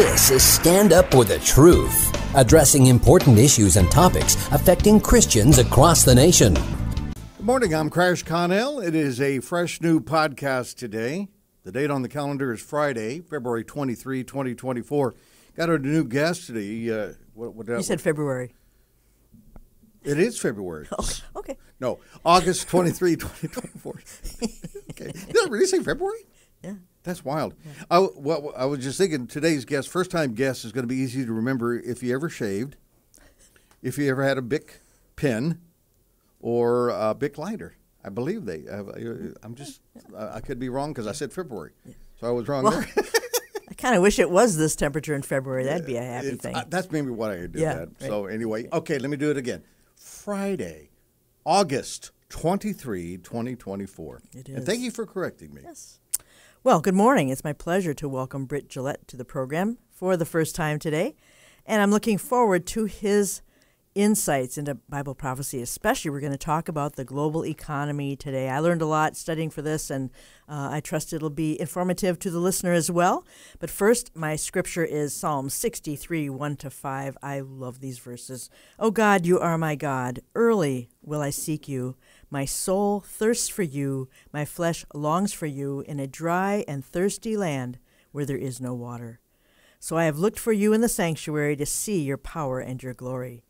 This is Stand Up For The Truth, addressing important issues and topics affecting Christians across the nation. Good morning, I'm Crash Connell. It is a fresh new podcast today. The date on the calendar is Friday, February 23, 2024. Got a new guest today. You said February. It is February. Oh, okay. No, August 23, 2024. Okay. Did I really say February? Yeah. That's wild. Yeah. I was just thinking today's guest, first-time guest, is going to be easy to remember if you ever shaved, if you ever had a Bic pen, or a Bic lighter. I believe they have. I could be wrong because I said February. Yeah. So I was wrong there. I kind of wish it was this temperature in February. That'd be a happy thing. That's maybe what I could do. Yeah, that. Right. So anyway, okay, let me do it again. Friday, August 23, 2024. It is. And thank you for correcting me. Yes. Well, good morning. It's my pleasure to welcome Britt Gillette to the program for the first time today. And I'm looking forward to his insights into Bible prophecy, especially we're going to talk about the global economy today. I learned a lot studying for this, and I trust it'll be informative to the listener as well. But first, my scripture is Psalm 63, 1-5. I love these verses. O God, you are my God. Early will I seek you. My soul thirsts for you, my flesh longs for you in a dry and thirsty land where there is no water. So I have looked for you in the sanctuary to see your power and your glory.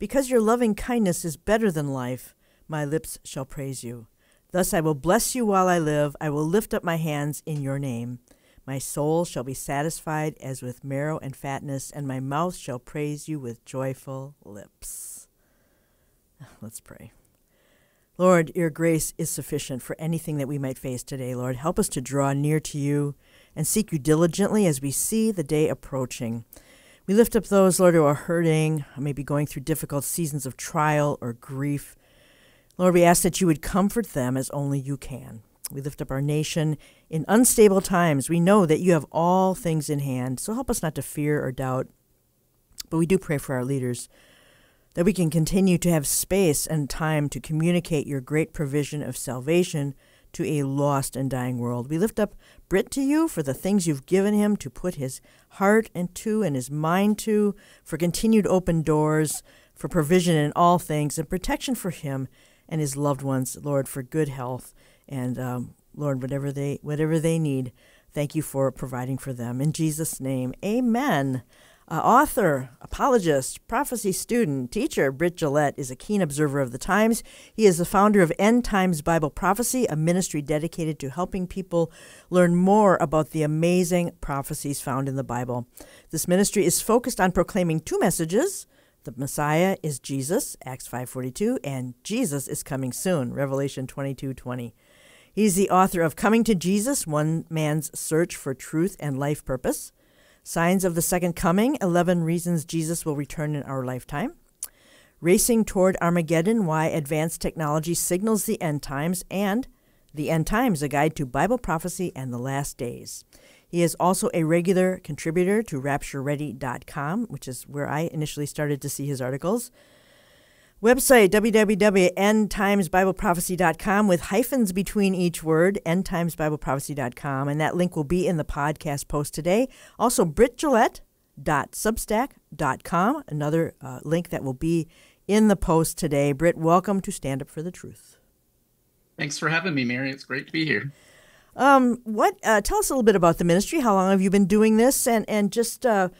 Because your loving kindness is better than life, my lips shall praise you. Thus I will bless you while I live, I will lift up my hands in your name. My soul shall be satisfied as with marrow and fatness, and my mouth shall praise you with joyful lips. Let's pray. Lord, your grace is sufficient for anything that we might face today, Lord. Help us to draw near to you and seek you diligently as we see the day approaching. We lift up those, Lord, who are hurting, maybe going through difficult seasons of trial or grief. Lord, we ask that you would comfort them as only you can. We lift up our nation in unstable times. We know that you have all things in hand, so help us not to fear or doubt. But we do pray for our leaders, that we can continue to have space and time to communicate your great provision of salvation to a lost and dying world. We lift up Britt to you for the things you've given him to put his heart into and his mind to, for continued open doors, for provision in all things, and protection for him and his loved ones, Lord, for good health, and, Lord, whatever they need, thank you for providing for them. In Jesus' name, amen. Author, apologist, prophecy student, teacher, Britt Gillette is a keen observer of the times. He is the founder of End Times Bible Prophecy, a ministry dedicated to helping people learn more about the amazing prophecies found in the Bible. This ministry is focused on proclaiming two messages. The Messiah is Jesus, Acts 5:42, and Jesus is coming soon, Revelation 22:20. He's the author of Coming to Jesus, One Man's Search for Truth and Life Purpose, Signs of the Second Coming, 11 Reasons Jesus Will Return in Our Lifetime, Racing Toward Armageddon, Why Advanced Technology Signals the End Times, and The End Times, A Guide to Bible Prophecy and the Last Days. He is also a regular contributor to RaptureReady.com, which is where I initially started to see his articles. Website, www.endtimesbibleprophecy.com, with hyphens between each word, endtimesbibleprophecy.com, and that link will be in the podcast post today. Also, brittgillette.substack.com, another link that will be in the post today. Britt, welcome to Stand Up For The Truth. Thanks for having me, Mary. It's great to be here. Tell us a little bit about the ministry. How long have you been doing this? And just, I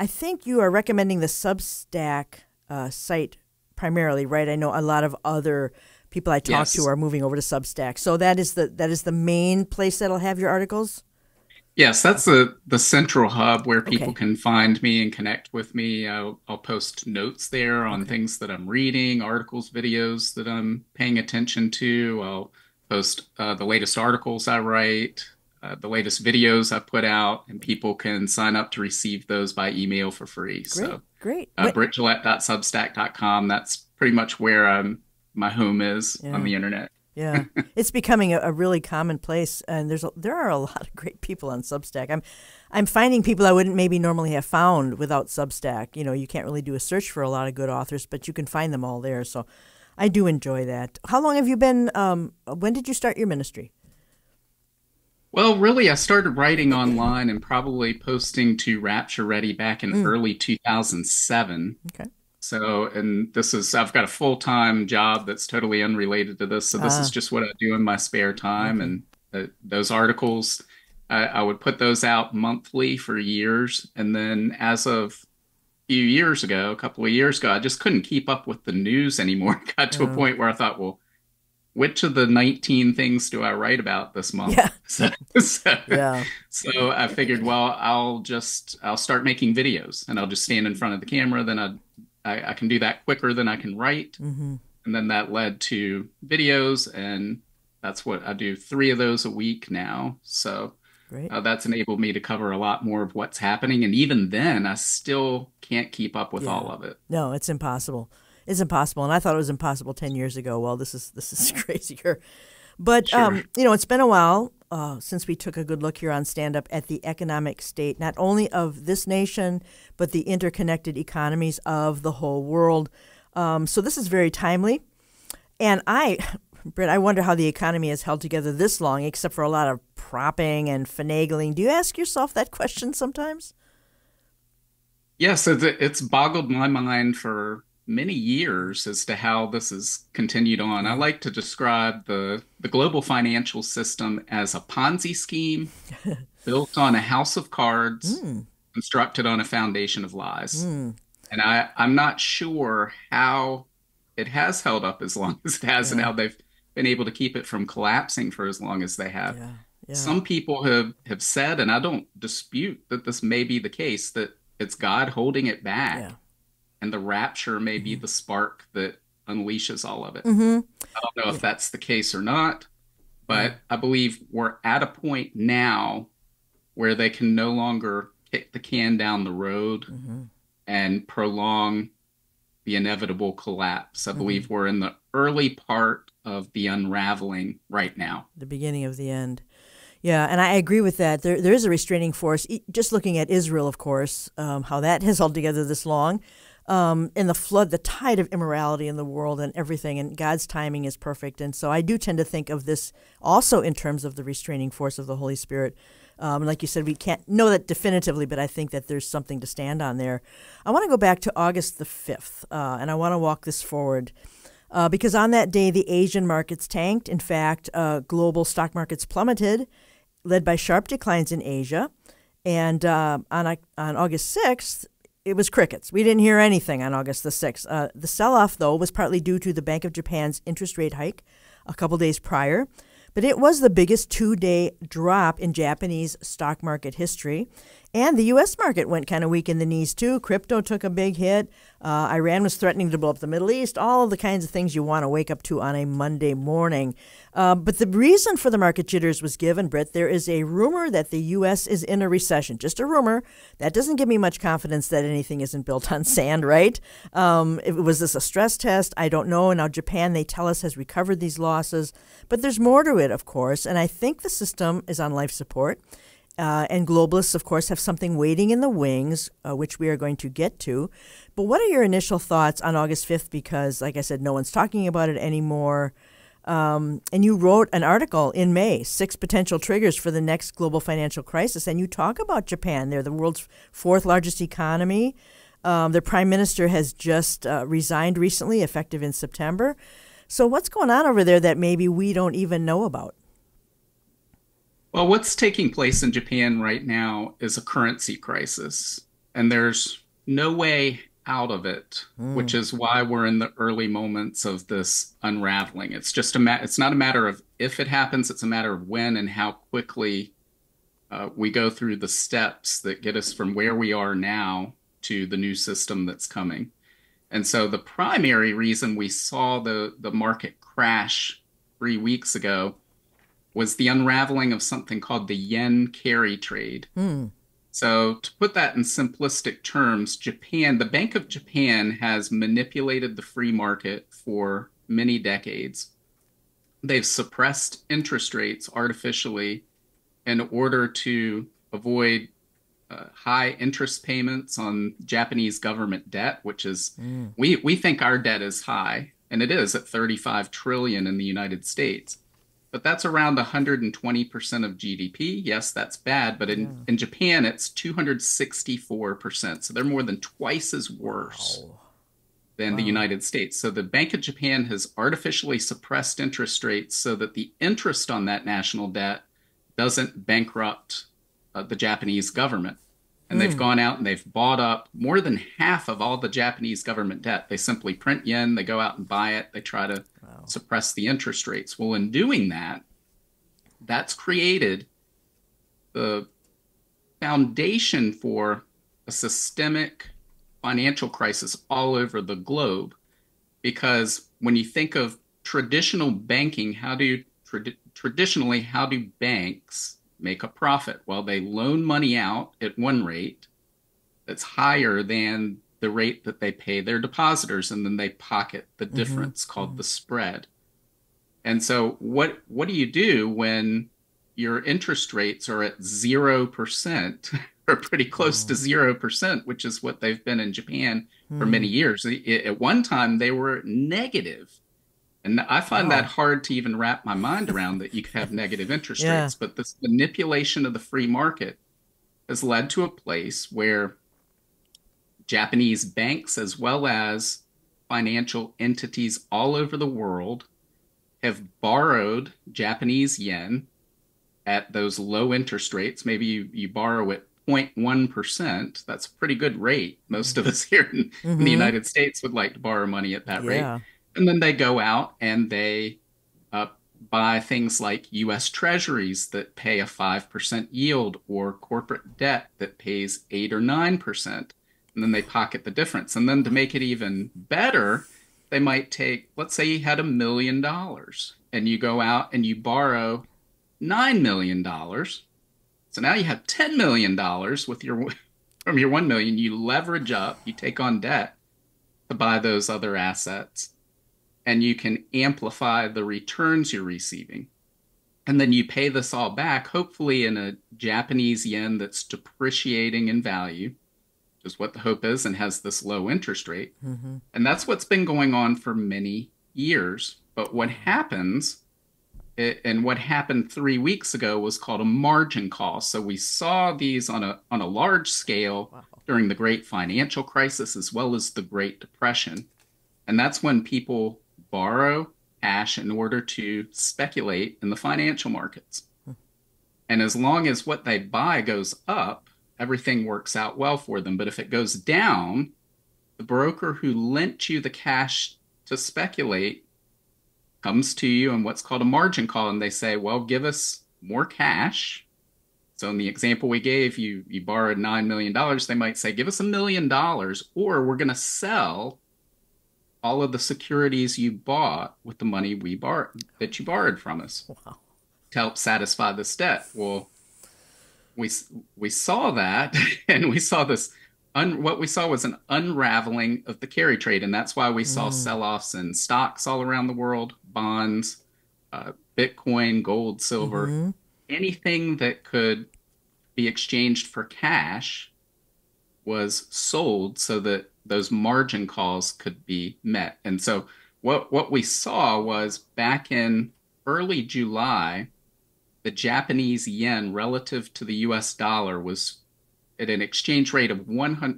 think you are recommending the Substack site primarily, right? I know a lot of other people I talk to are moving over to Substack. So that is the main place that'll have your articles? Yes, that's the central hub where people can find me and connect with me. I'll post notes there on things that I'm reading, articles, videos that I'm paying attention to. I'll post the latest articles I write, the latest videos I put out, and people can sign up to receive those by email for free. Great. So great. brittgillette.substack.com. That's pretty much where my home is on the internet. Yeah, it's becoming a really common place, and there are a lot of great people on Substack. I'm finding people I wouldn't maybe normally have found without Substack. You know, you can't really do a search for a lot of good authors, but you can find them all there. So I do enjoy that. How long have you been? When did you start your ministry? Well, really, I started writing online and probably posting to Rapture Ready back in early 2007. Okay. So, and this is, I've got a full-time job that's totally unrelated to this. So this is just what I do in my spare time. And those articles, I would put those out monthly for years. And then as of a couple of years ago, I just couldn't keep up with the news anymore. It got to a point where I thought, well, which of the 19 things do I write about this month? Yeah. So I figured, well, I'll start making videos and I'll just stand in front of the camera. Then I can do that quicker than I can write. Mm-hmm. And then that led to videos, and that's what I do, 3 of those a week now. So that's enabled me to cover a lot more of what's happening. And even then, I still can't keep up with all of it. No, it's impossible. It's impossible, and I thought it was impossible 10 years ago. Well, this is crazier, but you know, it's been a while since we took a good look here on Stand Up at the economic state, not only of this nation, but the interconnected economies of the whole world. So this is very timely, and Britt, I wonder how the economy has held together this long, except for a lot of propping and finagling. Do you ask yourself that question sometimes? Yes, it's boggled my mind for many years as to how this has continued on. I like to describe the global financial system as a Ponzi scheme built on a house of cards, constructed on a foundation of lies. And I'm not sure how it has held up as long as it has and how they've been able to keep it from collapsing for as long as they have. Some people have said, and I don't dispute that this may be the case, that it's God holding it back. And the rapture may be the spark that unleashes all of it. I don't know if that's the case or not, but I believe we're at a point now where they can no longer kick the can down the road and prolong the inevitable collapse. I believe we're in the early part of the unraveling right now. The beginning of the end. Yeah, and I agree with that. There is a restraining force. Just looking at Israel, of course, how that has held together this long. And the flood, the tide of immorality in the world and everything, and God's timing is perfect. And so I do tend to think of this also in terms of the restraining force of the Holy Spirit. And like you said, we can't know that definitively, but I think that there's something to stand on there. I want to go back to August the 5th, and I want to walk this forward. Because on that day, the Asian markets tanked. In fact, global stock markets plummeted, led by sharp declines in Asia. And on August 6th, it was crickets. We didn't hear anything on August the 6th. The sell-off, though, was partly due to the Bank of Japan's interest rate hike a couple days prior. But it was the biggest 2-day drop in Japanese stock market history. And the U.S. market went kind of weak in the knees, too. Crypto took a big hit. Iran was threatening to blow up the Middle East. All of the kinds of things you want to wake up to on a Monday morning. But the reason for the market jitters was given, Britt. There is a rumor that the U.S. is in a recession. Just a rumor. That doesn't give me much confidence that anything isn't built on sand, right? Was this a stress test? I don't know. Now, Japan, they tell us, has recovered these losses. But there's more to it, of course. And I think the system is on life support. And globalists, of course, have something waiting in the wings, which we are going to get to. But what are your initial thoughts on August 5th? Because, like I said, no one's talking about it anymore. And you wrote an article in May, 6 potential triggers for the next global financial crisis. And you talk about Japan. They're the world's 4th largest economy. Their prime minister has just resigned recently, effective in September. So what's going on over there that maybe we don't even know about? Well, what's taking place in Japan right now is a currency crisis, and there's no way out of it, which is why we're in the early moments of this unraveling. It's just it's not a matter of if it happens, it's a matter of when and how quickly we go through the steps that get us from where we are now to the new system that's coming. And so the primary reason we saw the market crash 3 weeks ago was the unraveling of something called the yen carry trade. So to put that in simplistic terms, Japan, the Bank of Japan has manipulated the free market for many decades. They've suppressed interest rates artificially in order to avoid high interest payments on Japanese government debt, which is, we think our debt is high, and it is at $35 trillion in the United States. but that's around 120% of GDP. Yes, that's bad, but in Japan, it's 264%. So they're more than twice as worse than the United States. So the Bank of Japan has artificially suppressed interest rates so that the interest on that national debt doesn't bankrupt the Japanese government. And they've gone out and they've bought up more than half of all the Japanese government debt. They simply print yen, they go out and buy it, they try to suppress the interest rates. Well, in doing that, that's created the foundation for a systemic financial crisis all over the globe. Because when you think of traditional banking, how do banks make a profit? Well, they loan money out at one rate that's higher than the rate that they pay their depositors, and then they pocket the difference called the spread. And so what do you do when your interest rates are at 0% or pretty close to 0%, which is what they've been in Japan for many years? At one time, they were negative. And I find that hard to even wrap my mind around, that you could have negative interest rates. But this manipulation of the free market has led to a place where Japanese banks, as well as financial entities all over the world, have borrowed Japanese yen at those low interest rates. Maybe you borrow it 0.1%. That's a pretty good rate. Most of us here in the United States would like to borrow money at that rate. And then they go out and they buy things like U.S. treasuries that pay a 5% yield, or corporate debt that pays 8 or 9%. And then they pocket the difference. And then to make it even better, they might take, let's say you had $1 million and you go out and you borrow $9 million. So now you have $10 million from your $1 million. You leverage up, you take on debt to buy those other assets, and you can amplify the returns you're receiving. And then you pay this all back, hopefully in a Japanese yen that's depreciating in value, which is what the hope is, and has this low interest rate. And that's what's been going on for many years. But what happens, and what happened 3 weeks ago, was called a margin call. So we saw these on a large scale during the Great Financial Crisis, as well as the Great Depression. And that's when people borrow cash in order to speculate in the financial markets. And as long as what they buy goes up, everything works out well for them. But if it goes down, the broker who lent you the cash to speculate comes to you in what's called a margin call, and they say, well, give us more cash. So in the example we gave, you borrowed $9 million. They might say, give us $1 million, or we're going to sell all of the securities you bought with the money that you borrowed from us to help satisfy this debt. Well, we saw that, and we saw this. What we saw was an unraveling of the carry trade, and that's why we saw sell-offs in stocks all around the world, bonds, Bitcoin, gold, silver, anything that could be exchanged for cash was sold so that those margin calls could be met. And so what we saw was, back in early July, the Japanese yen relative to the US dollar was at an exchange rate of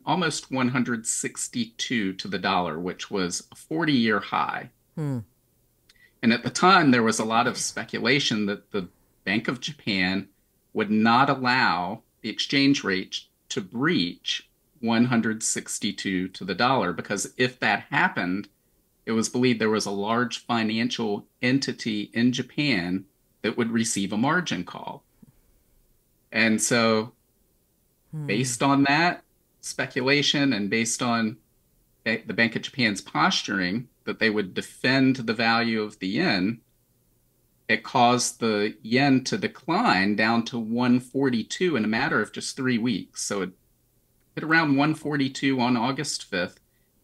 almost 162 to the dollar, which was a 40-year high. And at the time, there was a lot of speculation that the Bank of Japan would not allow the exchange rate to breach 162 to the dollar, because if that happened, it was believed there was a large financial entity in Japan that would receive a margin call. And so based on that speculation, and based on the Bank of Japan's posturing that they would defend the value of the yen, it caused the yen to decline down to 142 in a matter of just 3 weeks. So it hit around 142 on August 5th.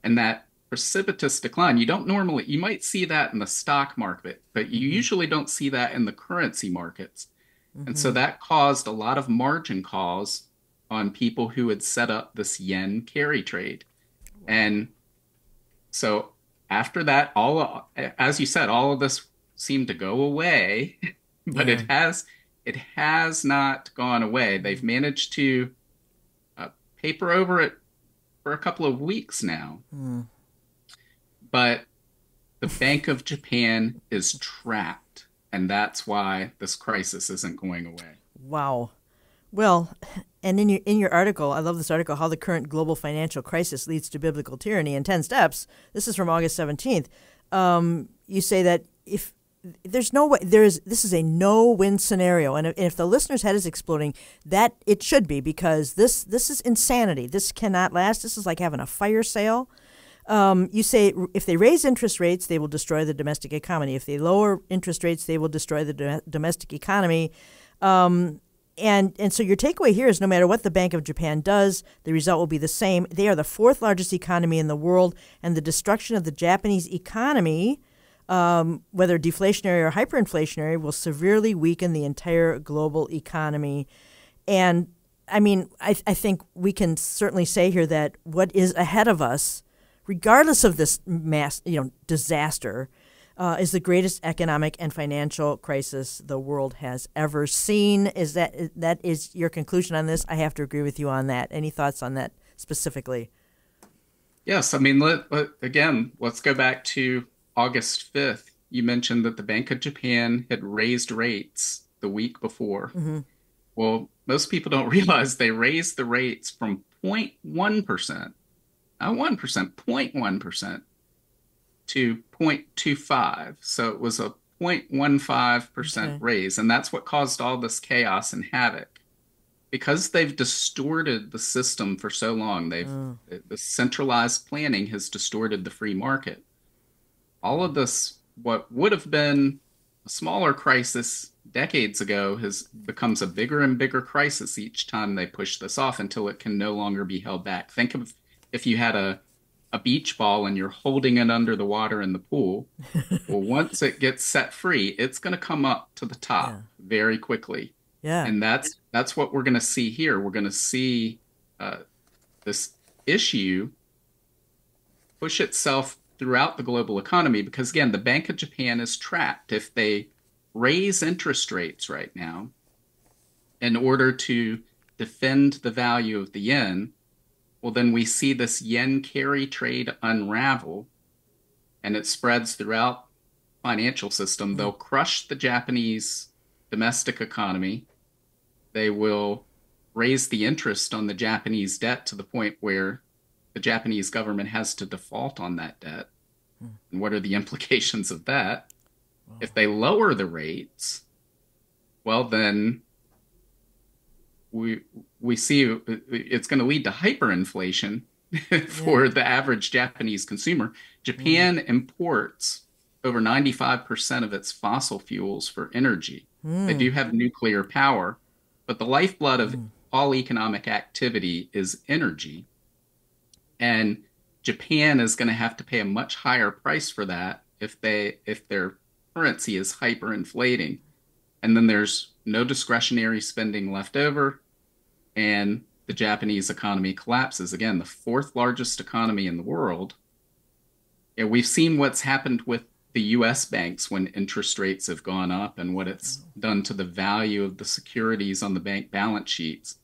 And that precipitous decline, you might see that in the stock market, but you usually don't see that in the currency markets. And so that caused a lot of margin calls on people who had set up this yen carry trade. And so after that, all of this seemed to go away but it has not gone away. They've managed to paper over it for a couple of weeks now. Mm. But the Bank of Japan is trapped, and that's why this crisis isn't going away. Wow. Well, and in your article, I love this article, How the Current Global Financial Crisis Leads to Biblical Tyranny in 10 Steps. This is from August 17th. You say that if there's no way, this is a no-win scenario. And if the listener's head is exploding, that it should be, because this is insanity. This cannot last. This is like having a fire sale. You say if they raise interest rates, they will destroy the domestic economy. If they lower interest rates, they will destroy the domestic economy. And so your takeaway here is no matter what the Bank of Japan does, the result will be the same. They are the fourth largest economy in the world, and the destruction of the Japanese economy, whether deflationary or hyperinflationary, will severely weaken the entire global economy. And, I mean, I think we can certainly say here that what is ahead of us, regardless of this mass, disaster, is the greatest economic and financial crisis the world has ever seen. Is that is your conclusion on this? I have to agree with you on that. Any thoughts on that specifically? Yes, I mean, let's go back to August 5th. You mentioned that the Bank of Japan had raised rates the week before. Mm-hmm. Well, most people don't realize they raised the rates from 0.1%. Not 1%, 0.1% to 0.25. So it was a 0.15% raise. And that's what caused all this chaos and havoc. Because they've distorted the system for so long, the centralized planning has distorted the free market. All of this, what would have been a smaller crisis decades ago, becomes a bigger and bigger crisis each time they push this off until it can no longer be held back. Think of if you had a beach ball and you're holding it under the water in the pool, well, once it gets set free, it's going to come up to the top very quickly. Yeah, and that's what we're going to see here. We're going to see this issue push itself throughout the global economy because, again, the Bank of Japan is trapped. If they raise interest rates right now in order to defend the value of the yen, well, then we see this yen carry trade unravel, and it spreads throughout the financial system. Mm-hmm. They'll crush the Japanese domestic economy. They will raise the interest on the Japanese debt to the point where the Japanese government has to default on that debt. Mm-hmm. And what are the implications of that? Wow. If they lower the rates, well, then we see it's going to lead to hyperinflation for the average Japanese consumer. Japan imports over 95% of its fossil fuels for energy. Mm. They do have nuclear power, but the lifeblood of all economic activity is energy. And Japan is going to have to pay a much higher price for that if their currency is hyperinflating. And then there's no discretionary spending left over, and the Japanese economy collapses. Again, the fourth largest economy in the world. And we've seen what's happened with the U.S. banks when interest rates have gone up and what it's done to the value of the securities on the bank balance sheets.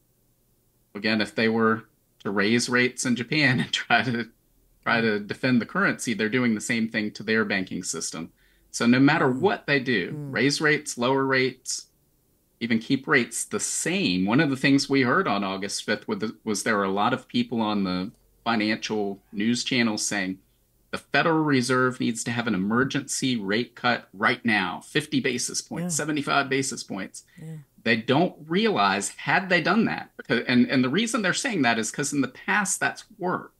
Again, if they were to raise rates in Japan and try to defend the currency, they're doing the same thing to their banking system. So no matter what they do, raise rates, lower rates, even keep rates the same. One of the things we heard on August 5th was there were a lot of people on the financial news channels saying the Federal Reserve needs to have an emergency rate cut right now, 50 basis points, 75 basis points. Yeah. They don't realize had they done that. And the reason they're saying that is because in the past that's worked.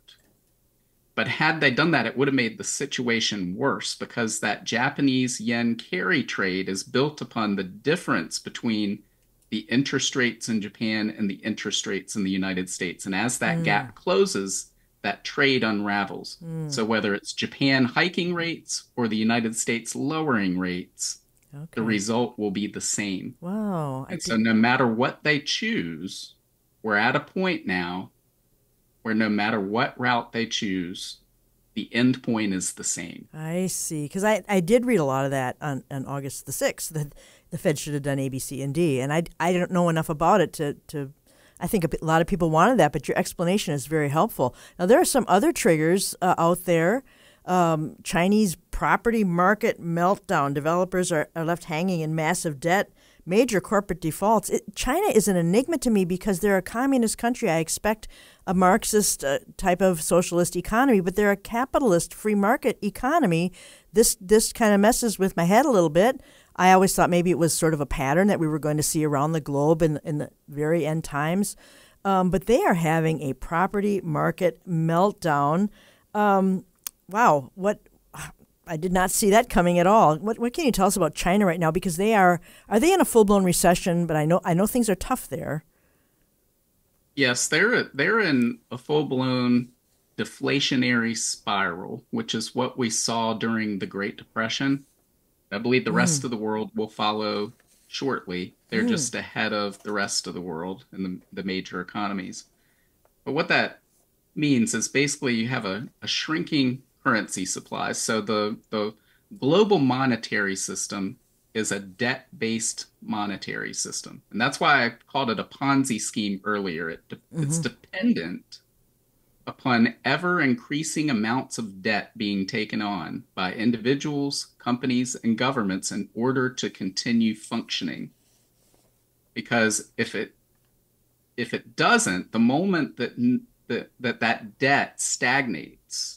But had they done that, it would have made the situation worse because that Japanese yen carry trade is built upon the difference between the interest rates in Japan and the interest rates in the United States. And as that gap closes, that trade unravels. Mm. So whether it's Japan hiking rates or the United States lowering rates, the result will be the same. Wow. And so no matter what they choose, we're at a point now where no matter what route they choose, the end point is the same. I see. Because I did read a lot of that on August the 6th. That the Fed should have done A, B, C, and D. And I don't know enough about it to I think a lot of people wanted that, but your explanation is very helpful. Now, there are some other triggers out there. Chinese property market meltdown. Developers are left hanging in massive debt. Major corporate defaults. China is an enigma to me because they're a communist country. I expect a Marxist type of socialist economy, but they're a capitalist free market economy. This kind of messes with my head a little bit. I always thought maybe it was sort of a pattern that we were going to see around the globe in the very end times. But they are having a property market meltdown. Wow, what... I did not see that coming at all. What can you tell us about China right now? Because they are they in a full-blown recession? But I know things are tough there. Yes, they're in a full-blown deflationary spiral, which is what we saw during the Great Depression. I believe the rest of the world will follow shortly. They're just ahead of the rest of the world and the major economies. But what that means is basically you have a shrinking currency supply. So the global monetary system is a debt-based monetary system. And that's why I called it a Ponzi scheme earlier. It's dependent upon ever-increasing amounts of debt being taken on by individuals, companies, and governments in order to continue functioning. Because if it doesn't, the moment that debt stagnates,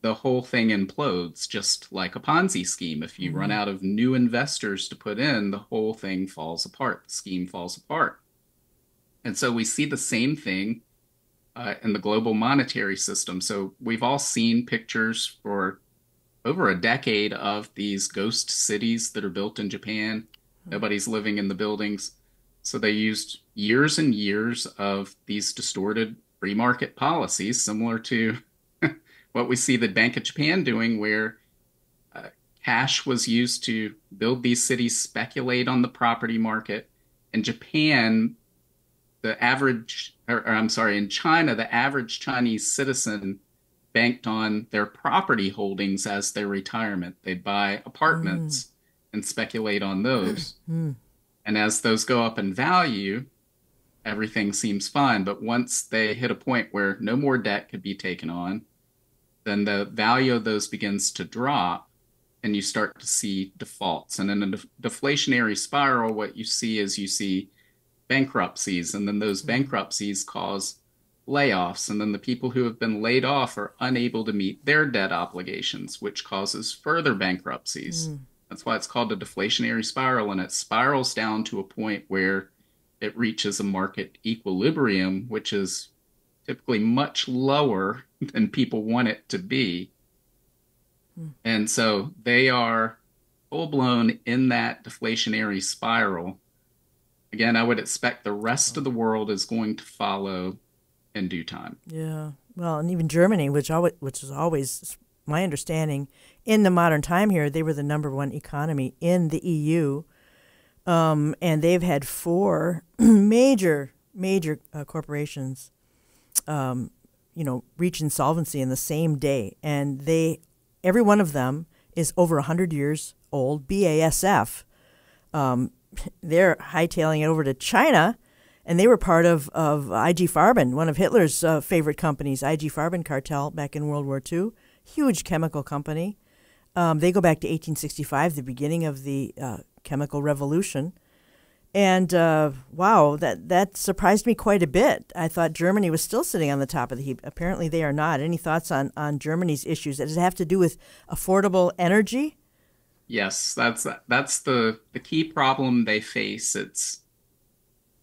the whole thing implodes, just like a Ponzi scheme. If you run out of new investors to put in, the whole thing falls apart. The scheme falls apart. And so we see the same thing in the global monetary system. So we've all seen pictures for over a decade of these ghost cities that are built in Japan. Nobody's living in the buildings. So they used years and years of these distorted free market policies, similar to what we see the Bank of Japan doing, where cash was used to build these cities, speculate on the property market. In Japan, in China, the average Chinese citizen banked on their property holdings as their retirement. They'd buy apartments and speculate on those. And as those go up in value, everything seems fine. But once they hit a point where no more debt could be taken on, then the value of those begins to drop and you start to see defaults. And in a deflationary spiral, what you see is you see bankruptcies, and then those bankruptcies cause layoffs. And then the people who have been laid off are unable to meet their debt obligations, which causes further bankruptcies. That's why it's called a deflationary spiral, and it spirals down to a point where it reaches a market equilibrium, which is typically much lower than people want it to be. And so they are full-blown in that deflationary spiral. Again, I would expect the rest of the world is going to follow in due time. Yeah. Well, and even Germany, which is always my understanding, in the modern time here, they were the #1 economy in the EU. And they've had 4 major corporations reach insolvency in the same day. And every one of them is over 100 years old. BASF, they're hightailing it over to China, and they were part of IG Farben, one of Hitler's favorite companies, IG Farben cartel back in World War II, huge chemical company. They go back to 1865, the beginning of the chemical revolution. And wow, that surprised me quite a bit. I thought Germany was still sitting on the top of the heap. Apparently they are not. Any thoughts on Germany's issues? Does it have to do with affordable energy? Yes, that's the key problem they face. It's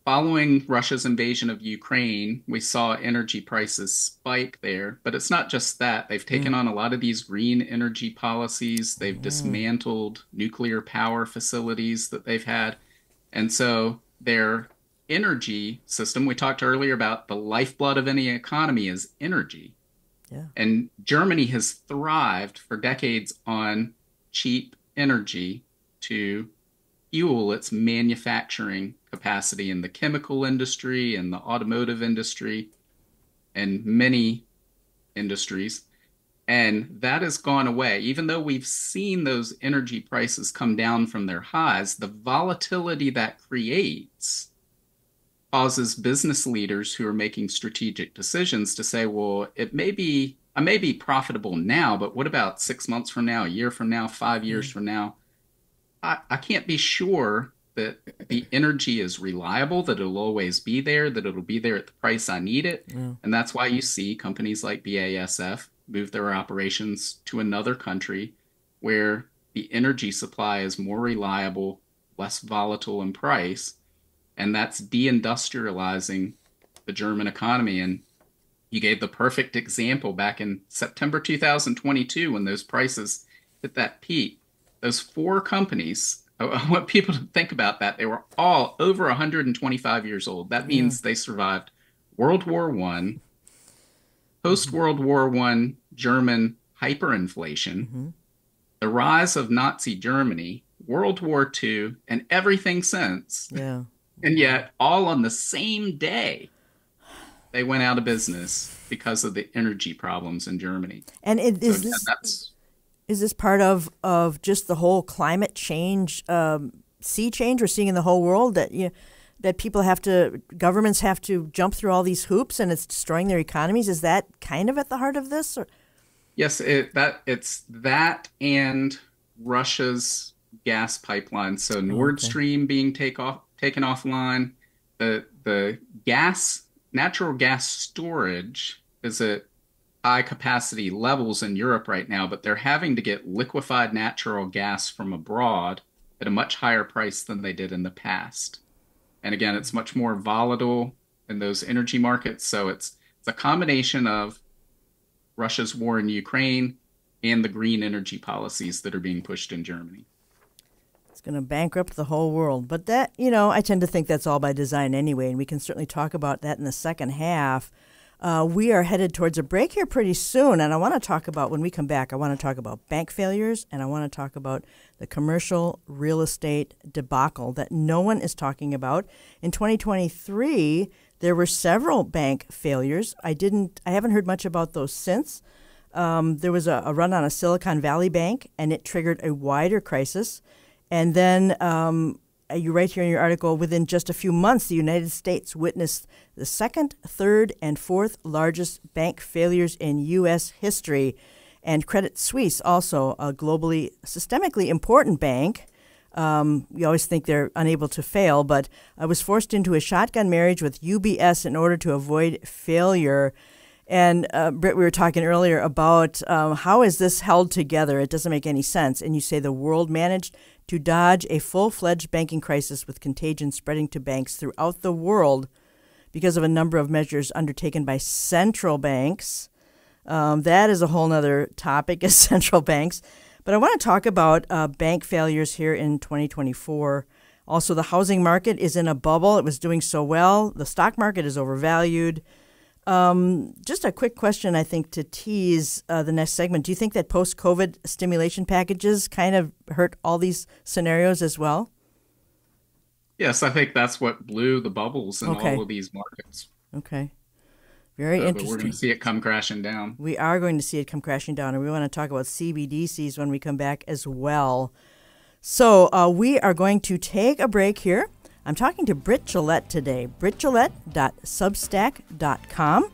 following Russia's invasion of Ukraine, we saw energy prices spike there. But it's not just that. They've taken on a lot of these green energy policies. They've dismantled nuclear power facilities that they've had. And so their energy system, we talked earlier about the lifeblood of any economy is energy. Yeah. And Germany has thrived for decades on cheap energy to fuel its manufacturing capacity in the chemical industry and the automotive industry and many industries. And that has gone away. Even though we've seen those energy prices come down from their highs, the volatility that creates causes business leaders who are making strategic decisions to say, well, I may be profitable now, but what about 6 months from now, a year from now, 5 years from now? I can't be sure that the energy is reliable, that it'll always be there, that it'll be there at the price I need it. Yeah. And that's why you see companies like BASF move their operations to another country where the energy supply is more reliable, less volatile in price, and that's deindustrializing the German economy. And you gave the perfect example back in September 2022 when those prices hit that peak. Those four companies, I want people to think about that. They were all over 125 years old. That means they survived World War I, post-World War I German hyperinflation, the rise of Nazi Germany, World War II, and everything since. Yeah. And yet, all on the same day, they went out of business because of the energy problems in Germany. And is this part of just the whole climate change, sea change we're seeing in the whole world, that that people have to, governments have to jump through all these hoops and it's destroying their economies? Is that kind of at the heart of this? Or? Yes, it's that and Russia's gas pipeline. So Nord Stream being taken offline, the gas, natural gas storage is at high capacity levels in Europe right now, but they're having to get liquefied natural gas from abroad at a much higher price than they did in the past. And again, it's much more volatile in those energy markets. So it's a combination of Russia's war in Ukraine and the green energy policies that are being pushed in Germany. It's going to bankrupt the whole world. But that, you know, I tend to think that's all by design anyway, and we can certainly talk about that in the second half. We are headed towards a break here pretty soon, and I want to talk about, when we come back, I want to talk about bank failures, and I want to talk about the commercial real estate debacle that no one is talking about. In 2023, there were several bank failures. I haven't heard much about those since. There was a run on a Silicon Valley bank, and it triggered a wider crisis. And then you write here in your article, within just a few months, the United States witnessed the second, third, and fourth largest bank failures in U.S. history. And Credit Suisse, also a globally systemically important bank, we always think they're unable to fail, but was forced into a shotgun marriage with UBS in order to avoid failure. And Britt, we were talking earlier about how is this held together? It doesn't make any sense. And you say the world managed to dodge a full-fledged banking crisis with contagion spreading to banks throughout the world because of a number of measures undertaken by central banks. That is a whole other topic, is central banks. But I want to talk about bank failures here in 2024. Also, the housing market is in a bubble. It was doing so well. The stock market is overvalued. Just a quick question, I think, to tease the next segment. Do you think that post-COVID stimulation packages kind of hurt all these scenarios as well? Yes, I think that's what blew the bubbles in all of these markets. Okay. Very interesting. But we're going to see it come crashing down. We are going to see it come crashing down, and we want to talk about CBDCs when we come back as well. So we are going to take a break here. I'm talking to Britt Gillette today, brittgillette.substack.com. A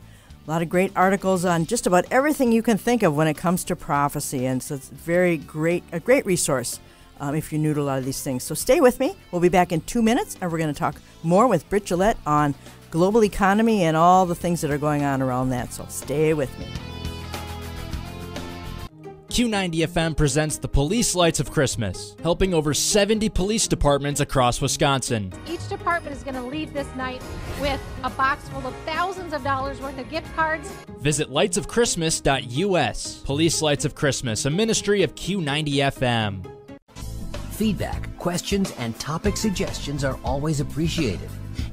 lot of great articles on just about everything you can think of when it comes to prophecy, and so it's a great resource if you're new to a lot of these things. So stay with me. We'll be back in 2 minutes, and we're going to talk more with Britt Gillette on global economy and all the things that are going on around that, so stay with me. Q90 FM presents the Police Lights of Christmas, helping over 70 police departments across Wisconsin. Each department is going to leave this night with a box full of thousands of dollars worth of gift cards. Visit lightsofchristmas.us. Police Lights of Christmas, a ministry of Q90 FM. Feedback, questions, and topic suggestions are always appreciated.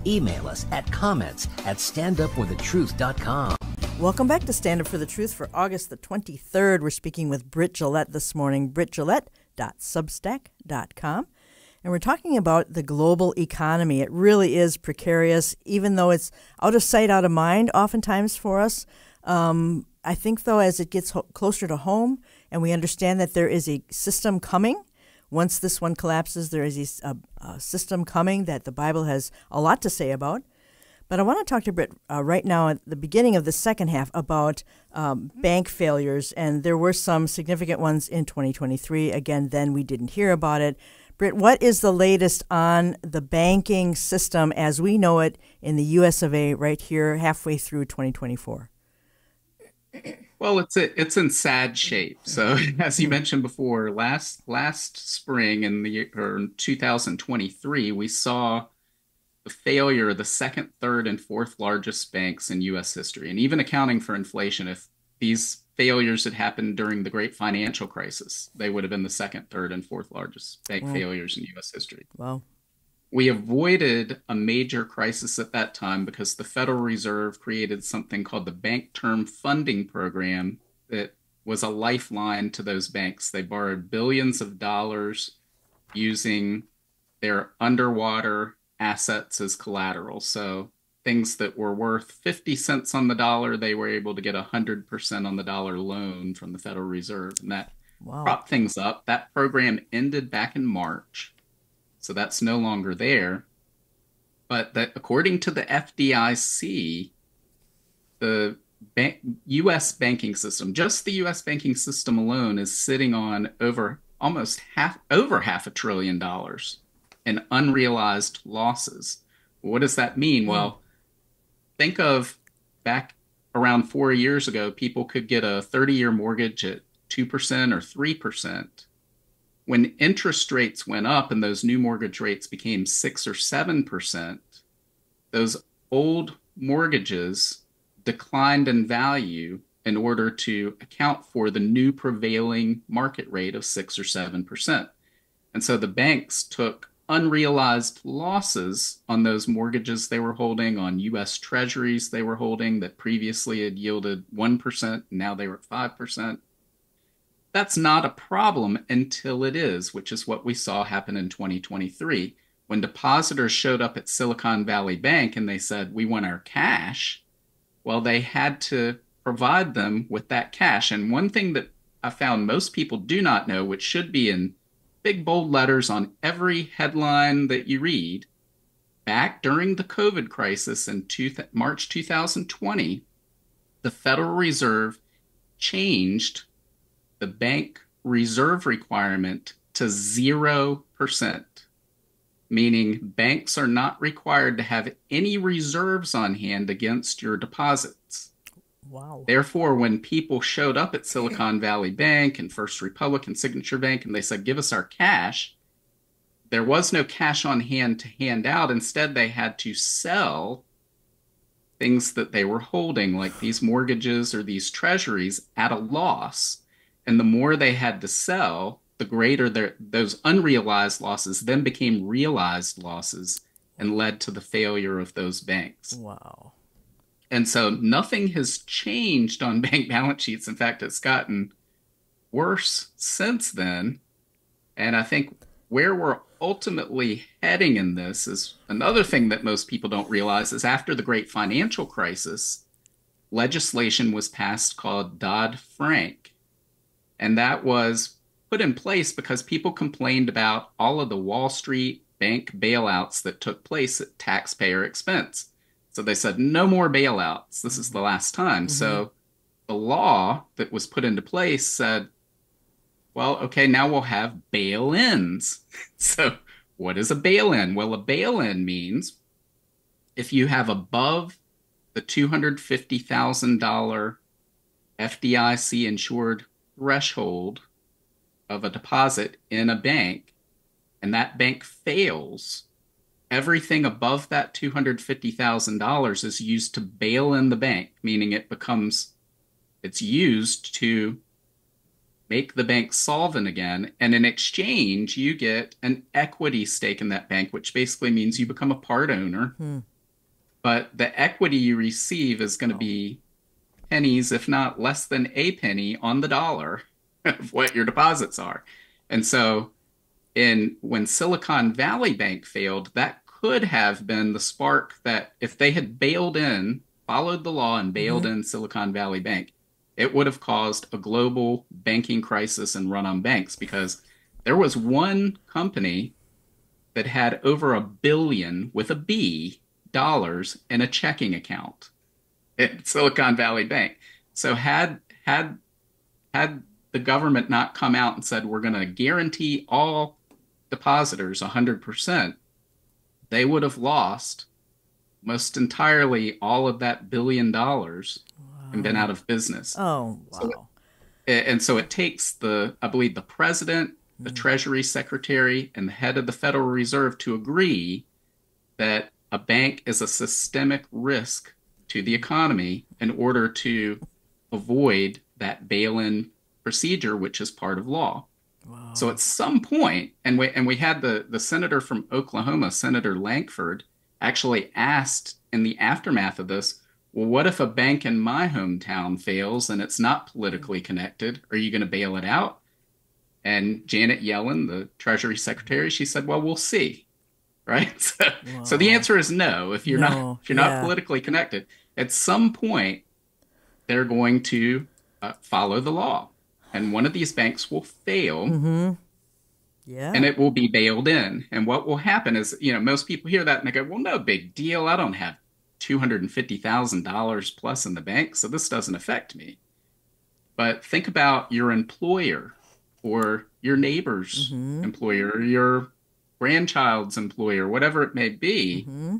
Email us at comments@standupforthetruth.com. Welcome back to Stand Up For The Truth for August the 23rd. We're speaking with Britt Gillette this morning, brittgillette.substack.com. And we're talking about the global economy. It really is precarious, even though it's out of sight, out of mind oftentimes for us. I think, though, as it gets closer to home and we understand that there is a system coming, once this one collapses, there is a system coming that the Bible has a lot to say about. But I want to talk to Britt right now at the beginning of the second half about bank failures, and there were some significant ones in 2023. Again, then we didn't hear about it. Britt, what is the latest on the banking system as we know it in the U.S. of A. right here halfway through 2024? Well, it's in sad shape. So as you mentioned before, last spring in the year, or 2023, we saw the failure of the second, third, and fourth largest banks in U.S. history. And even accounting for inflation, if these failures had happened during the Great Financial Crisis, they would have been the second, third, and fourth largest bank failures in U.S. history. Wow. We avoided a major crisis at that time because the Federal Reserve created something called the Bank Term Funding Program that was a lifeline to those banks. They borrowed billions of dollars using their underwater assets as collateral. So things that were worth 50 cents on the dollar, they were able to get 100% on the dollar loan from the Federal Reserve. And that propped things up. That program ended back in March. So that's no longer there. But that, according to the FDIC, the U.S. banking system, just the U.S. banking system alone, is sitting on over half $1 trillion in unrealized losses. What does that mean? Mm-hmm. Well, think of back around 4 years ago, people could get a 30-year mortgage at 2% or 3%. When interest rates went up and those new mortgage rates became 6 or 7%, those old mortgages declined in value in order to account for the new prevailing market rate of 6 or 7%. And so the banks took unrealized losses on those mortgages they were holding, on U.S. treasuries they were holding that previously had yielded 1%, now they were at 5%. That's not a problem until it is, which is what we saw happen in 2023. When depositors showed up at Silicon Valley Bank and they said, we want our cash, well, they had to provide them with that cash. And one thing that I found most people do not know, which should be in big, bold letters on every headline that you read, back during the COVID crisis in March 2020, the Federal Reserve changed the bank reserve requirement to 0%, meaning banks are not required to have any reserves on hand against your deposits. Wow. Therefore, when people showed up at Silicon Valley Bank and First Republic and Signature Bank and they said, give us our cash, there was no cash on hand to hand out. Instead, they had to sell things that they were holding, like these mortgages or these treasuries, at a loss. And the more they had to sell, the greater those unrealized losses then became realized losses and led to the failure of those banks. Wow. And so nothing has changed on bank balance sheets. In fact, it's gotten worse since then. And I think where we're ultimately heading in this is another thing that most people don't realize is after the Great Financial Crisis, legislation was passed called Dodd-Frank. And that was put in place because people complained about all of the Wall Street bank bailouts that took place at taxpayer expense. So they said, no more bailouts. This is the last time. Mm-hmm. So the law that was put into place said, well, okay, now we'll have bail-ins. So what is a bail-in? Well, a bail-in means if you have above the $250,000 FDIC-insured threshold of a deposit in a bank, and that bank fails, everything above that $250,000 is used to bail in the bank, meaning it's used to make the bank solvent again. And in exchange, you get an equity stake in that bank, which basically means you become a part owner. Hmm. But the equity you receive is going to be pennies, if not less than a penny on the dollar of what your deposits are. And so when Silicon Valley Bank failed, that could have been the spark that if they had followed the law and bailed in Silicon Valley Bank, it would have caused a global banking crisis and run on banks, because there was one company that had over $1 billion, with a B, dollars in a checking account at Silicon Valley Bank. So had the government not come out and said, we're going to guarantee all depositors 100%, they would have lost most entirely all of that $1 billion. Wow. And been out of business. Oh, wow. So it takes I believe the president, the Treasury Secretary, and the head of the Federal Reserve to agree that a bank is a systemic risk to the economy in order to avoid that bail-in procedure, which is part of law. Wow. So at some point, and we had the senator from Oklahoma, Senator Lankford, actually asked in the aftermath of this, well, what if a bank in my hometown fails and it's not politically connected? Are you going to bail it out? And Janet Yellen, the Treasury Secretary, she said, well, we'll see. Right. So the answer is no. If you're not politically connected, at some point, they're going to follow the law. And one of these banks will fail. Mm-hmm. Yeah. And it will be bailed in. And what will happen is, you know, most people hear that and they go, well, no big deal. I don't have $250,000 plus in the bank, so this doesn't affect me. But think about your employer or your neighbor's mm-hmm. employer or your grandchild's employer, whatever it may be. Mm-hmm.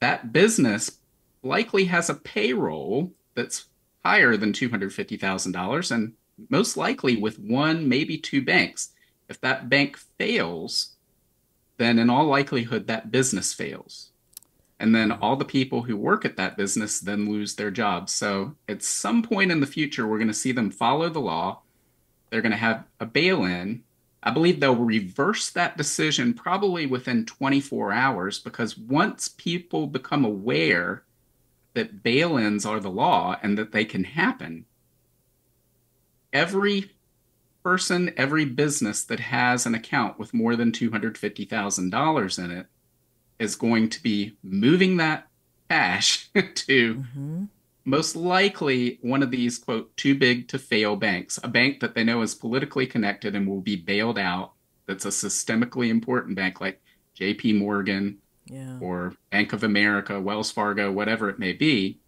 That business likely has a payroll that's higher than $250,000 and most likely with one, maybe two banks. If that bank fails, then in all likelihood, that business fails. And then all the people who work at that business then lose their jobs. So at some point in the future, we're going to see them follow the law. They're going to have a bail-in. I believe they'll reverse that decision probably within 24 hours, because once people become aware that bail-ins are the law and that they can happen, every person, every business that has an account with more than $250,000 in it is going to be moving that cash to mm-hmm. most likely one of these, quote, too big to fail banks, a bank that they know is politically connected and will be bailed out, that's a systemically important bank like JP Morgan or Bank of America, Wells Fargo, whatever it may be.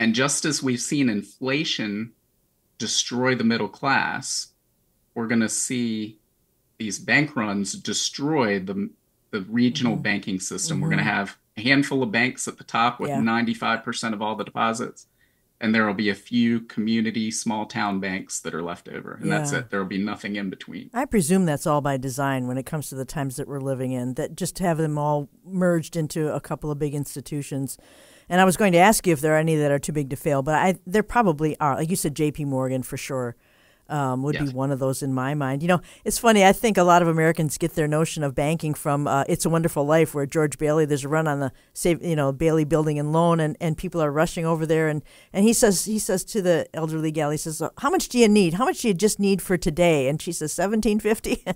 And just as we've seen inflation destroy the middle class, we're going to see these bank runs destroy the regional mm-hmm. banking system. Mm-hmm. We're going to have a handful of banks at the top with 95% of all the deposits, and there will be a few community small town banks that are left over, and that's it. There will be nothing in between. I presume that's all by design when it comes to the times that we're living in, that just have them all merged into a couple of big institutions. And I was going to ask you if there are any that are too big to fail, but there probably are. Like you said, JP Morgan for sure would be one of those in my mind. You know, it's funny. I think a lot of Americans get their notion of banking from It's a Wonderful Life, where George Bailey, there's a run on the Bailey Building and Loan, and people are rushing over there. And he says to the elderly gal, he says, how much do you need? How much do you just need for today? And she says, $17.50.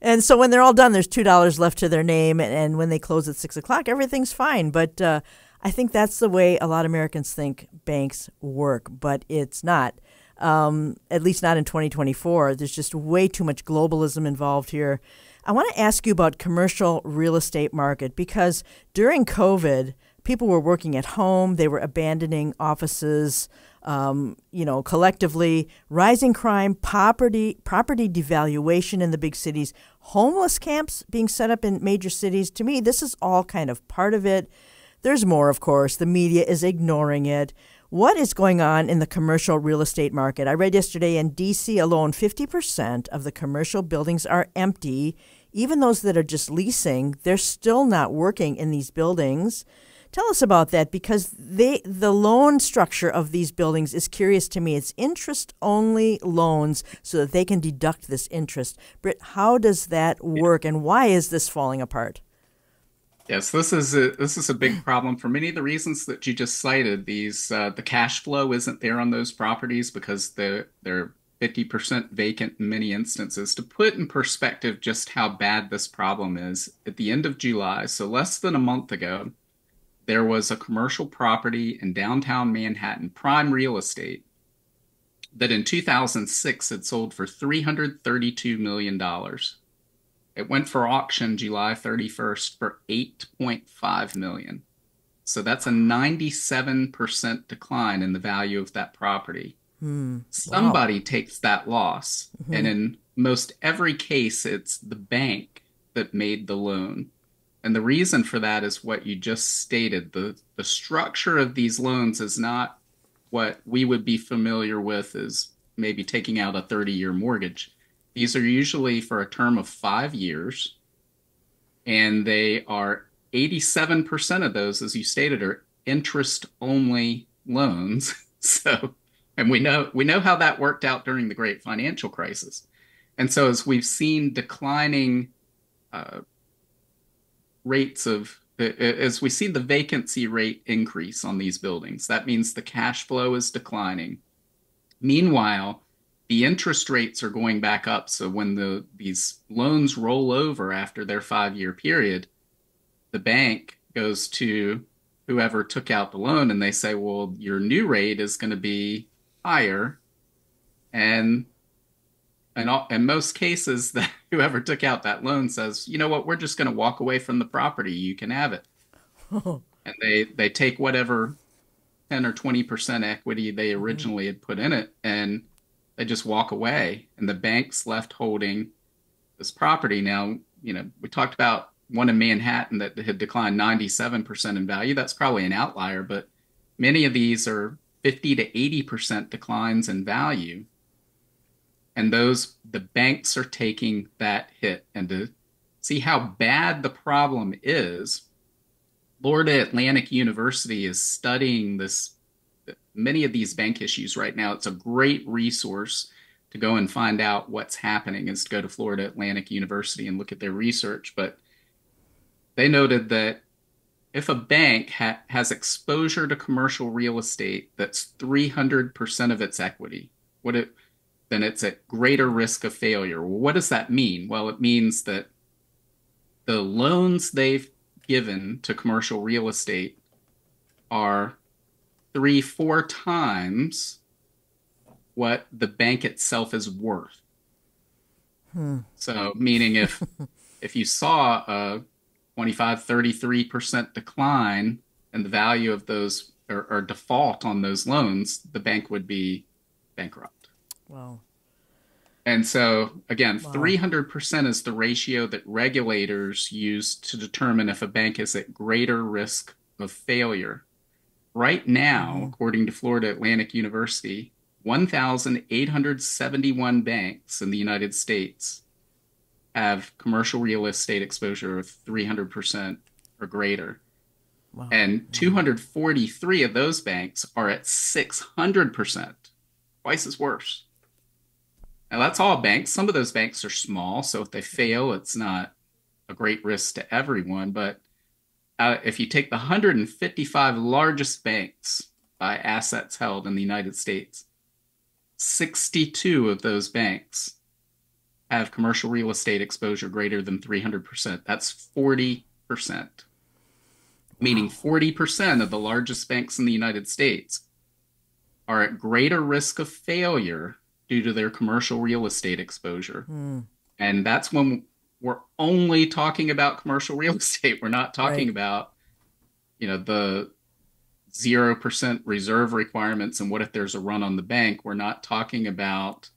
And so when they're all done, there's $2 left to their name. And when they close at 6 o'clock, everything's fine. But I think that's the way a lot of Americans think banks work, but it's not, at least not in 2024. There's just way too much globalism involved here. I want to ask you about commercial real estate market, because during COVID, people were working at home. They were abandoning offices, collectively. Rising crime, property devaluation in the big cities, homeless camps being set up in major cities. To me, this is all kind of part of it. There's more, of course. The media is ignoring it. What is going on in the commercial real estate market? I read yesterday in D.C. alone, 50% of the commercial buildings are empty. Even those that are just leasing, they're still not working in these buildings. Tell us about that, because the loan structure of these buildings is curious to me. It's interest-only loans so that they can deduct this interest. Britt, how does that work, and why is this falling apart? Yes, this is a big problem for many of the reasons that you just cited. These the cash flow isn't there on those properties because they're 50% vacant in many instances. To put in perspective just how bad this problem is, at the end of July, so less than a month ago, there was a commercial property in downtown Manhattan, prime real estate, that in 2006 had sold for $332 million. It went for auction July 31st for $8.5 million. So that's a 97% decline in the value of that property. Somebody takes that loss. And in most every case, it's the bank that made the loan. And the reason for that is what you just stated. The structure of these loans is not what we would be familiar with as maybe taking out a 30-year mortgage. These are usually for a term of 5 years, and they are 87% of those, as you stated, are interest-only loans. So, and we know how that worked out during the Great Financial Crisis. And so as we've seen declining rates of, as we see the vacancy rate increase on these buildings, that means the cash flow is declining. Meanwhile, the interest rates are going back up. So when these loans roll over after their 5-year period, the bank goes to whoever took out the loan and they say, well, your new rate is going to be higher. And in most cases, that whoever took out that loan says, you know what, we're just going to walk away from the property. You can have it. And they take whatever 10 or 20% equity they originally had put in it, and they just walk away. And the bank's left holding this property. Now, you know, we talked about one in Manhattan that had declined 97% in value. That's probably an outlier, but many of these are 50 to 80% declines in value. And those, the banks are taking that hit. And to see how bad the problem is, Florida Atlantic University is studying this, many of these bank issues right now. It's a great resource to go and find out what's happening, is to go to Florida Atlantic University and look at their research. But they noted that if a bank has exposure to commercial real estate that's 300% of its equity, then it's at greater risk of failure. Well, what does that mean? Well, it means that the loans they've given to commercial real estate are 3-4 times what the bank itself is worth. So meaning if you saw a 25-33% decline in the value of those or default on those loans, the bank would be bankrupt. Wow. And so again, 300% is the ratio that regulators use to determine if a bank is at greater risk of failure. Right now, according to Florida Atlantic University, 1,871 banks in the United States have commercial real estate exposure of 300% or greater. And 243 of those banks are at 600%, twice as worse. Now, that's all banks. Some of those banks are small, so if they fail, it's not a great risk to everyone. But if you take the 155 largest banks by assets held in the United States, 62 of those banks have commercial real estate exposure greater than 300%. That's 40%, meaning 40% of the largest banks in the United States are at greater risk of failure due to their commercial real estate exposure. And that's when we're only talking about commercial real estate. We're not talking about, you know, the 0% reserve requirements and what if there's a run on the bank. We're not talking about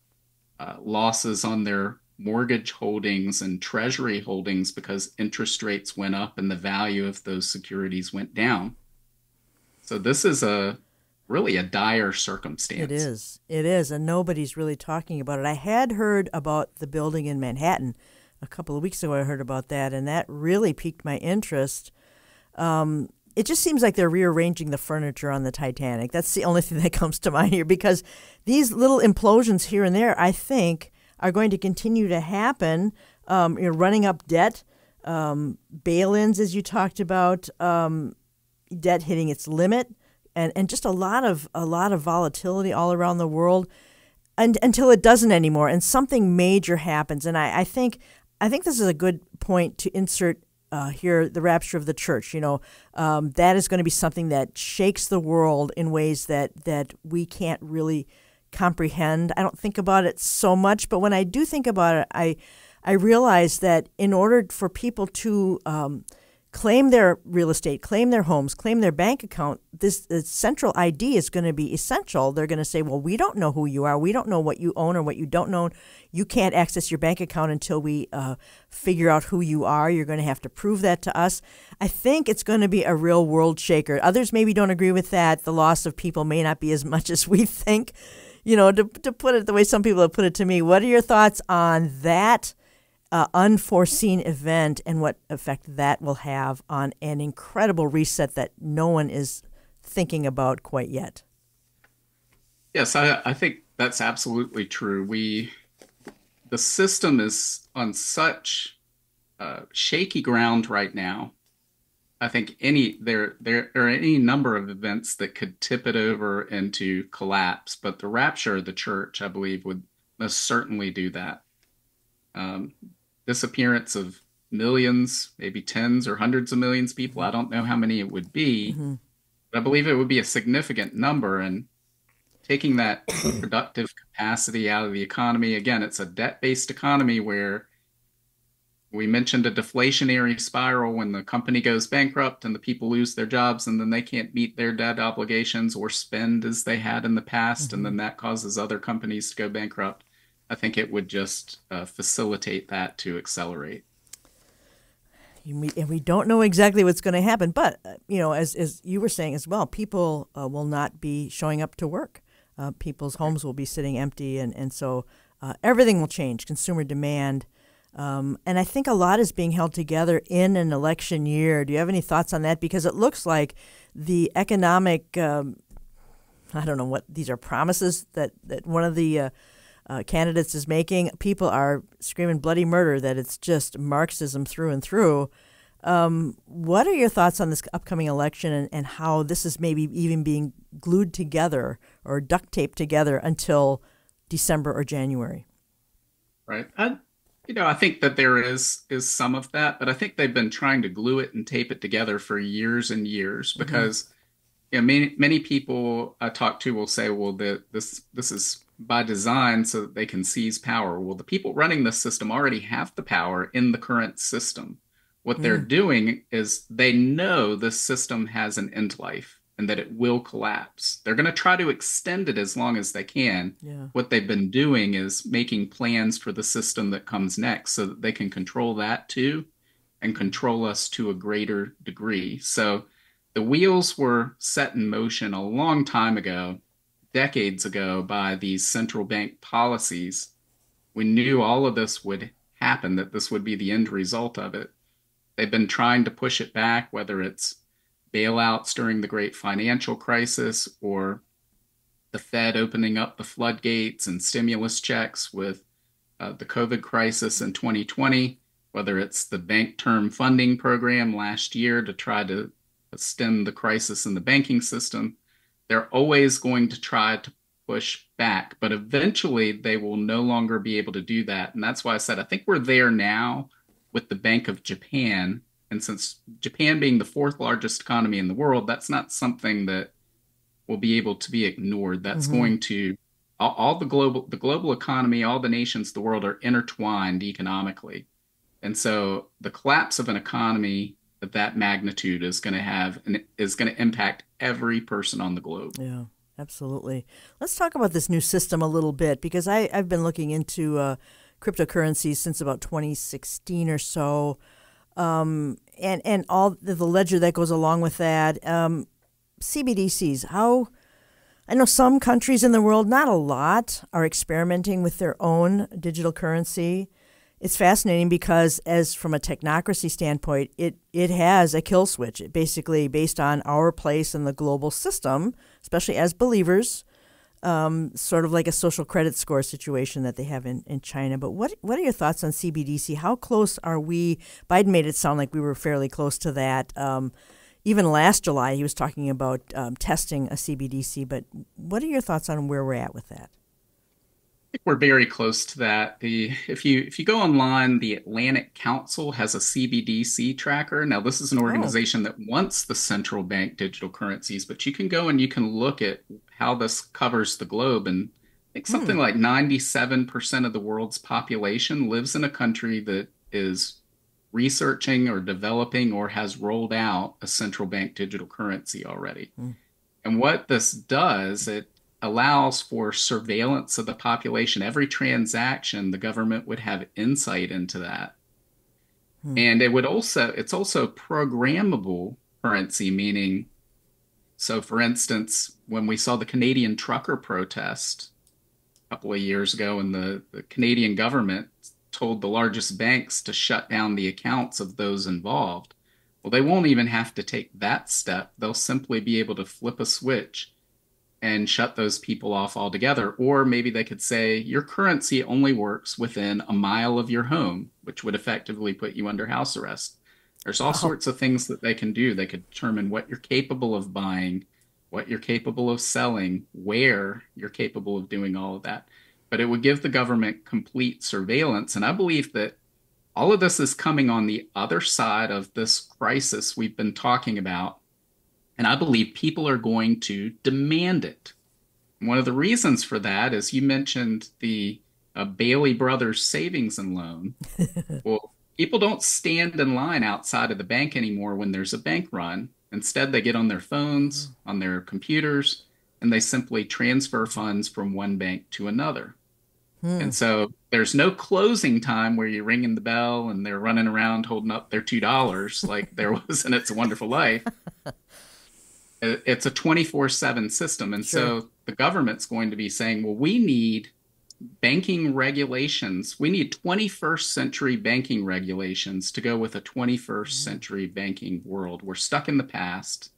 losses on their mortgage holdings and treasury holdings because interest rates went up and the value of those securities went down. So this is really a dire circumstance. It is. And nobody's really talking about it. I had heard about the building in Manhattan a couple of weeks ago. I heard about that, and that really piqued my interest. It just seems like they're rearranging the furniture on the Titanic. That's the only thing that comes to mind here, because these little implosions here and there, I think, are going to continue to happen. You're running up debt, bail-ins, as you talked about, debt hitting its limit, and just a lot of volatility all around the world, and until it doesn't anymore, and something major happens. And I think this is a good point to insert. Here, the rapture of the church, you know, that is going to be something that shakes the world in ways that we can't really comprehend. I don't think about it so much, but when I do think about it, I realize that in order for people to claim their real estate, claim their homes, claim their bank account, this central ID is going to be essential. They're going to say, well, we don't know who you are. We don't know what you own or what you don't own. You can't access your bank account until we figure out who you are. You're going to have to prove that to us. I think it's going to be a real world shaker. Others maybe don't agree with that. The loss of people may not be as much as we think. You know, to put it the way some people have put it to me, what are your thoughts on that unforeseen event and what effect that will have on an incredible reset that no one is thinking about quite yet? Yes, I think that's absolutely true. The system is on such shaky ground right now. I think there are any number of events that could tip it over into collapse, but the rapture of the church, I believe, would most certainly do that. This appearance of millions, maybe tens or hundreds of millions of people, I don't know how many it would be, but I believe it would be a significant number. And taking that productive capacity out of the economy, again, it's a debt-based economy where we mentioned a deflationary spiral when the company goes bankrupt and the people lose their jobs and then they can't meet their debt obligations or spend as they had in the past. And then that causes other companies to go bankrupt. I think it would just facilitate that to accelerate. And we don't know exactly what's going to happen, but you know, as you were saying as well, people will not be showing up to work. People's homes will be sitting empty, and so everything will change. Consumer demand, and I think a lot is being held together in an election year. Do you have any thoughts on that? Because it looks like the economic, I don't know what these are, promises that one of the candidates is making. People are screaming bloody murder that it's just Marxism through and through. What are your thoughts on this upcoming election and how this is maybe even being glued together or duct taped together until December or January? Right. You know, I think that there is some of that, but I think they've been trying to glue it and tape it together for years and years because you know, many people I talk to will say, well, this is by design so that they can seize power. Well, the people running this system already have the power in the current system. What they're doing is they know this system has an end life and that it will collapse. They're going to try to extend it as long as they can. Yeah. What they've been doing is making plans for the system that comes next so that they can control that too and control us to a greater degree. So the wheels were set in motion a long time ago, decades ago, by these central bank policies. We knew all of this would happen, that this would be the end result of it. They've been trying to push it back, whether it's bailouts during the Great Financial Crisis or the Fed opening up the floodgates and stimulus checks with the COVID crisis in 2020, whether it's the Bank Term Funding Program last year to try to stem the crisis in the banking system. They're always going to try to push back, but eventually they will no longer be able to do that. And that's why I said, I think we're there now with the Bank of Japan. And since Japan being the fourth largest economy in the world, that's not something that will be able to be ignored. That's going to, all the global economy, all the nations of the world are intertwined economically. And so the collapse of an economy of that magnitude is going to have, and is going to impact every person on the globe. Yeah, absolutely. Let's talk about this new system a little bit, because I've been looking into cryptocurrencies since about 2016 or so, and all the ledger that goes along with that. CBDCs, how, I know some countries in the world, not a lot, are experimenting with their own digital currency. It's fascinating because, as from a technocracy standpoint, it has a kill switch. It basically, based on our place in the global system, especially as believers, sort of like a social credit score situation that they have in China. But what are your thoughts on CBDC? How close are we? Biden made it sound like we were fairly close to that. Even last July, he was talking about testing a CBDC. But what are your thoughts on where we're at with that? I think we're very close to that. If you go online, the Atlantic Council has a CBDC tracker. Now, this is an organization that wants the central bank digital currencies, but you can go and you can look at how this covers the globe. And I I think something like 97% of the world's population lives in a country that is researching or developing or has rolled out a central bank digital currency already. And what this does, it allows for surveillance of the population. Every transaction, the government would have insight into that. And it would also, it's also programmable currency, meaning, so for instance, when we saw the Canadian trucker protest a couple of years ago, and the Canadian government told the largest banks to shut down the accounts of those involved. Well, they won't even have to take that step. They'll simply be able to flip a switch and shut those people off altogether. Or maybe they could say, your currency only works within a mile of your home, which would effectively put you under house arrest. There's all sorts of things that they can do. They could determine what you're capable of buying, what you're capable of selling, where you're capable of doing all of that. But it would give the government complete surveillance. And I believe that all of this is coming on the other side of this crisis we've been talking about. And I believe people are going to demand it. And one of the reasons for that is you mentioned the Bailey Brothers savings and loan. Well, people don't stand in line outside of the bank anymore when there's a bank run. Instead, they get on their phones, on their computers, and they simply transfer funds from one bank to another. And so there's no closing time where you're ringing the bell and they're running around holding up their $2 like there was in It's a Wonderful Life. It's a 24/7 system. And so the government's going to be saying, well, we need banking regulations. We need 21st century banking regulations to go with a 21st century banking world. We're stuck in the past.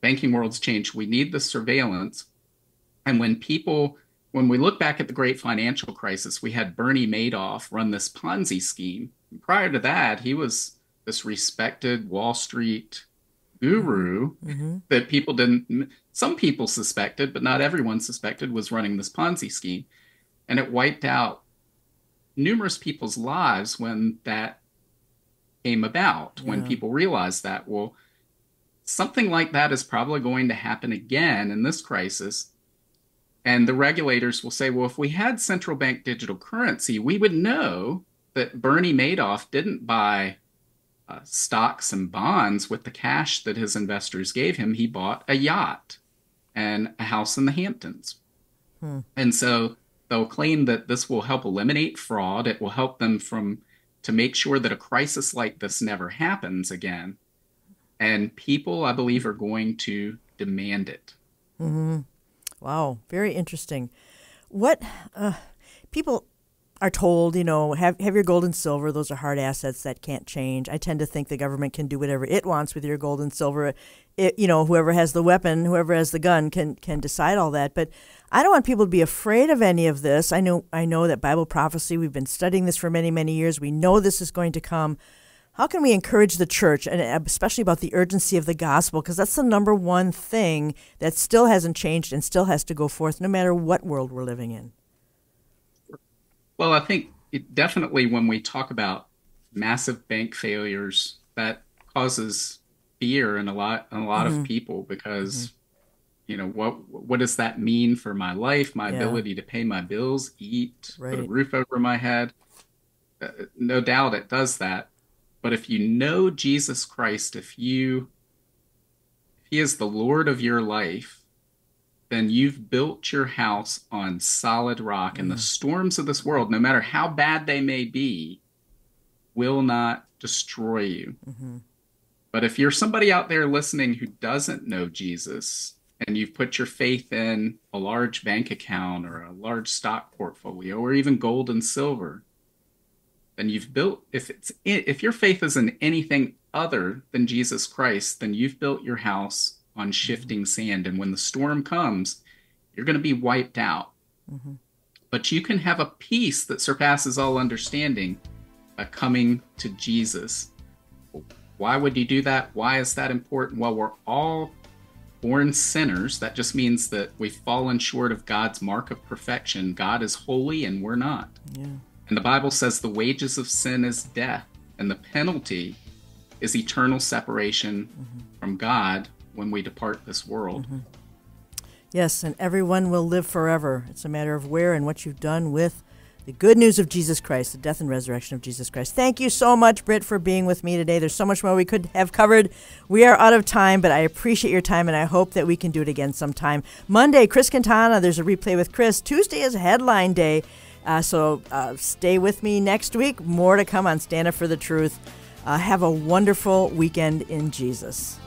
Banking world's changed. We need the surveillance. And when people, when we look back at the Great Financial Crisis, we had Bernie Madoff run this Ponzi scheme. And prior to that, he was this respected Wall Street guru that people didn't, some people suspected, but not everyone suspected, was running this Ponzi scheme. And it wiped out numerous people's lives when that came about, when people realized that, well, something like that is probably going to happen again in this crisis. And the regulators will say, well, if we had central bank digital currency, we would know that Bernie Madoff didn't buy stocks and bonds with the cash that his investors gave him. He bought a yacht and a house in the Hamptons. And so they'll claim that this will help eliminate fraud. It will help them from to make sure that a crisis like this never happens again. And people, I believe, are going to demand it. Wow. Very interesting. What people are told, you know, have your gold and silver. Those are hard assets that can't change. I tend to think the government can do whatever it wants with your gold and silver. It, you know, whoever has the weapon, whoever has the gun can decide all that. But I don't want people to be afraid of any of this. I know that Bible prophecy, we've been studying this for many, many years. We know this is going to come. How can we encourage the church, and especially about the urgency of the gospel? Because that's the number one thing that still hasn't changed and still has to go forth no matter what world we're living in. Well, I think it definitely when we talk about massive bank failures, that causes fear in a lot of people because, you know, what does that mean for my life, my ability to pay my bills, eat, put a roof over my head? No doubt it does that. But if you know Jesus Christ, if he is the Lord of your life, then you've built your house on solid rock. And the storms of this world, no matter how bad they may be, will not destroy you. But if you're somebody out there listening who doesn't know Jesus, and you've put your faith in a large bank account or a large stock portfolio or even gold and silver, then you've built, if your faith is in anything other than Jesus Christ, then you've built your house on shifting sand. And when the storm comes, you're going to be wiped out. But you can have a peace that surpasses all understanding by coming to Jesus. Why would you do that? Why is that important? Well, we're all born sinners. That just means that we've fallen short of God's mark of perfection. God is holy and we're not. And the Bible says the wages of sin is death, and the penalty is eternal separation from God when we depart this world. Yes, and everyone will live forever. It's a matter of where and what you've done with the good news of Jesus Christ, the death and resurrection of Jesus Christ. Thank you so much, Britt, for being with me today. There's so much more we could have covered. We are out of time, but I appreciate your time, and I hope that we can do it again sometime. Monday, Chris Quintana, there's a replay with Chris. Tuesday is headline day, so stay with me next week. More to come on Stand Up For The Truth. Have a wonderful weekend in Jesus.